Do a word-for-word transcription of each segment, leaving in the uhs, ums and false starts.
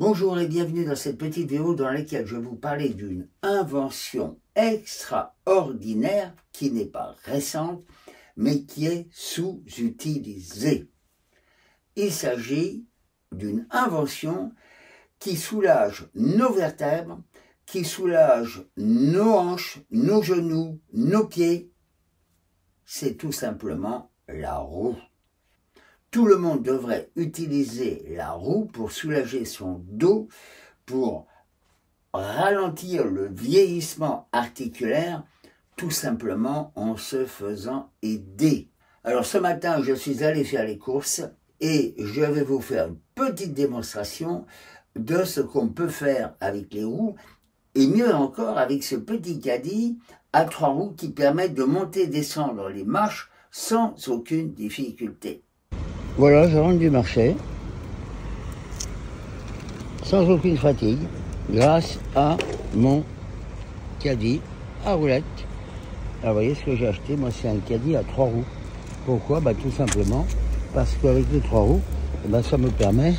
Bonjour et bienvenue dans cette petite vidéo dans laquelle je vais vous parler d'une invention extraordinaire qui n'est pas récente, mais qui est sous-utilisée. Il s'agit d'une invention qui soulage nos vertèbres, qui soulage nos hanches, nos genoux, nos pieds. C'est tout simplement la roue. Tout le monde devrait utiliser la roue pour soulager son dos, pour ralentir le vieillissement articulaire, tout simplement en se faisant aider. Alors ce matin, je suis allé faire les courses et je vais vous faire une petite démonstration de ce qu'on peut faire avec les roues et mieux encore avec ce petit caddie à trois roues qui permettent de monter et descendre les marches sans aucune difficulté. Voilà, je rentre du marché, sans aucune fatigue, grâce à mon caddie à roulettes. Alors, vous voyez ce que j'ai acheté, moi c'est un caddie à trois roues. Pourquoi? Bah, tout simplement parce qu'avec les trois roues, bah, ça me permet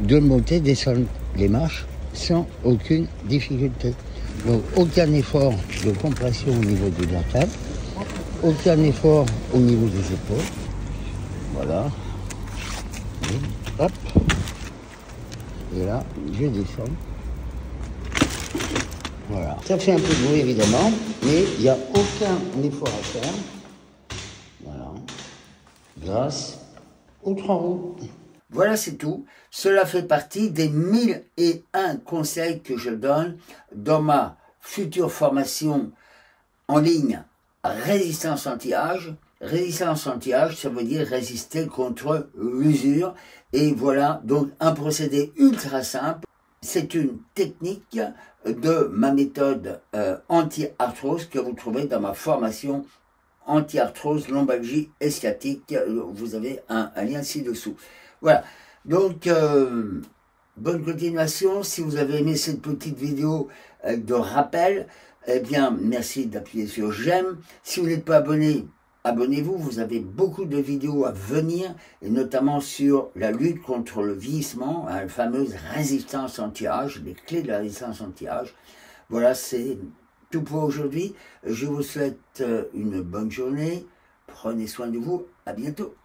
de monter, descendre les marches sans aucune difficulté. Donc, aucun effort de compression au niveau des vertèbres, aucun effort au niveau des épaules. Voilà. Hop. Et là, je descends. Voilà. Ça fait un peu de bruit, évidemment, mais il n'y a aucun effort à faire. Voilà. Grâce aux trois roues. Voilà, c'est tout. Cela fait partie des mille et un conseils que je donne dans ma future formation en ligne Résistance anti-âge. Résistance anti-âge, ça veut dire résister contre l'usure. Et voilà donc un procédé ultra simple. C'est une technique de ma méthode euh, anti-arthrose que vous trouvez dans ma formation anti-arthrose, lombalgie et sciatique. Vous avez un, un lien ci-dessous. Voilà, donc euh, bonne continuation. Si vous avez aimé cette petite vidéo euh, de rappel, eh bien merci d'appuyer sur j'aime. Si vous n'êtes pas abonné, abonnez-vous, vous avez beaucoup de vidéos à venir, et notamment sur la lutte contre le vieillissement, hein, la fameuse résistance anti-âge, les clés de la résistance anti-âge. Voilà, c'est tout pour aujourd'hui. Je vous souhaite une bonne journée, prenez soin de vous, à bientôt.